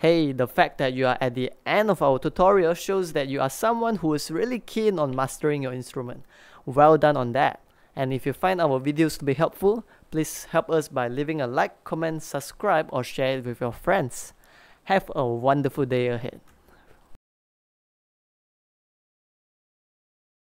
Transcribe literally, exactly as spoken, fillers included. Hey, the fact that you are at the end of our tutorial shows that you are someone who is really keen on mastering your instrument. Well done on that! And if you find our videos to be helpful, please help us by leaving a like, comment, subscribe or share it with your friends. Have a wonderful day ahead!